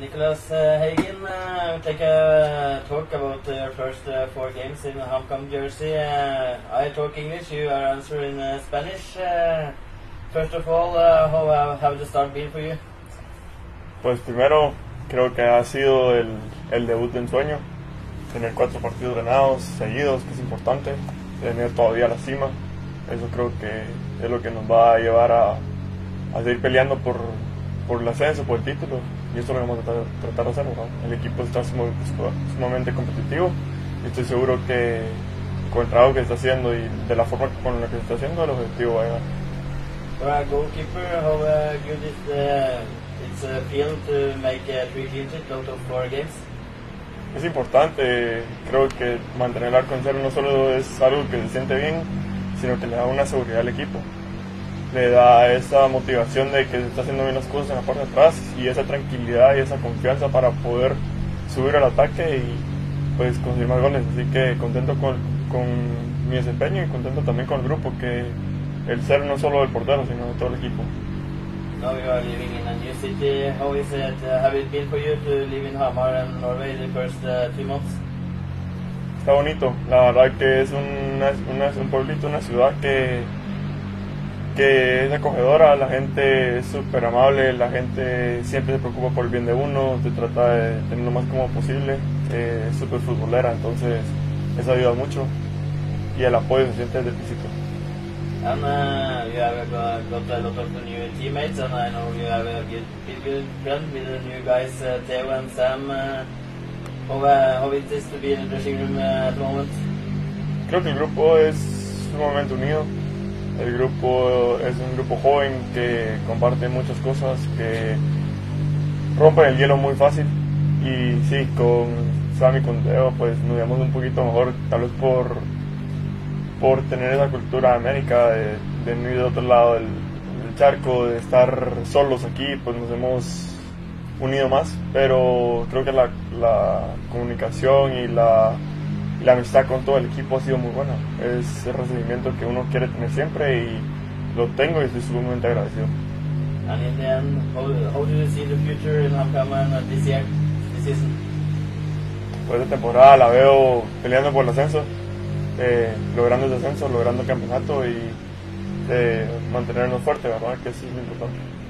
Nicolas Hagen, take a talk about your first four games in Hamcom jersey. I talk English, you are answering Spanish. First of all, how have the start been for you? Pues primero, creo que ha sido el debut de ensueño. Tener 4 partidos ganados, seguidos, que es importante. Tener todavía la cima. Eso creo que es lo que nos va a llevar a seguir peleando por el ascenso, por el título. Y esto lo vamos a tratar de hacer, ¿no? El equipo está sumamente competitivo y estoy seguro que con el trabajo que está haciendo y de la forma con la que está haciendo, el objetivo va a llegar. Para un goalkeeper, how good is it's a field to make 3 teams out of 4 games? Es importante, creo que mantener el arco en cero no solo es algo que se siente bien, sino que le da una seguridad al equipo. Le da esa motivación de que se está haciendo bien las cosas en la parte de atrás y esa tranquilidad y esa confianza para poder subir al ataque y pues conseguir más goles. Así que contento con mi desempeño y contento también con el grupo, que el ser no solo del portero sino de todo el equipo. Now you are living in a new city. How is it? Have it been for you to live in Hamar and Norway the first 2 months? Está bonito. La verdad que es un pueblito, una ciudad que es acogedora, la gente es súper amable, la gente siempre se preocupa por el bien de uno, se trata de tener lo más cómodo posible, es súper futbolera, entonces eso ayuda mucho y el apoyo se siente desde el principio. And you have got a lot of new teammates, and I know you have a good friend with the new guys, Teo and Sam. How is this to be in the dressing room at the moment? Creo que el grupo es sumamente unido. El grupo es un grupo joven que comparte muchas cosas, que rompen el hielo muy fácil. Y sí, con Sam y con Deo pues nos llevamos un poquito mejor, tal vez por tener esa cultura de América, de venir de otro lado del charco, de estar solos aquí, pues nos hemos unido más. Pero creo que la comunicación y la amistad con todo el equipo ha sido muy buena. Es el recibimiento que uno quiere tener siempre y lo tengo y estoy sumamente agradecido. And in the end, how do you see the future in Hamar this year, this season? Pues esta temporada la veo peleando por el ascenso, logrando el ascenso, logrando el campeonato y mantenernos fuertes, ¿verdad? Que eso es lo importante.